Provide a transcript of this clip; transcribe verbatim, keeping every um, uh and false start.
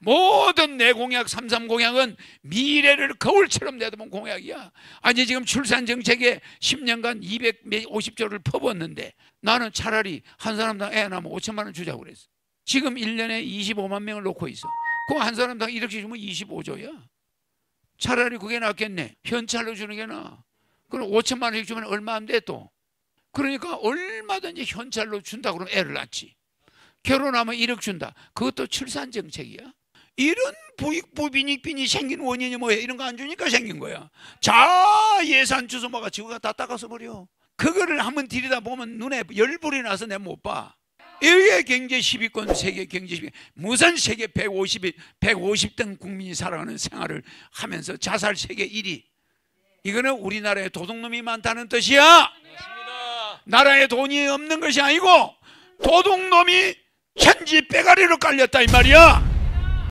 모든 내 공약 삼삼 공약은 미래를 거울처럼 내다본 공약이야. 아니 지금 출산정책에 십 년간 이백오십 조를 퍼붓는데 나는 차라리 한 사람당 애 낳으면 오천만 원 주자고 그랬어. 지금 일 년에 이십오만 명을 놓고 있어. 그거 한 사람당 이렇게 주면 이십오 조야. 차라리 그게 낫겠네. 현찰로 주는 게 나아. 그럼 오천만 원씩 주면 얼마 안 돼 또. 그러니까 얼마든지 현찰로 준다고 그러면 애를 낳지. 결혼하면 일억 준다. 그것도 출산정책이야. 이런 부익부 빈익빈이 생긴 원인이 뭐야? 이런 거 안 주니까 생긴 거야. 자, 예산 주소마가 지구가 다 닦아서 버려. 그거를 한번 들여다보면 눈에 열불이 나서 내가 못 봐. 이게 경제 십 위권, 세계 경제 십 위. 무슨 세계 백오십 등 국민이 살아가는 생활을 하면서 자살 세계 일 위. 이거는 우리나라에 도둑놈이 많다는 뜻이야. 맞습니다. 나라에 돈이 없는 것이 아니고 도둑놈이 천지 빼가리로 깔렸다 이 말이야.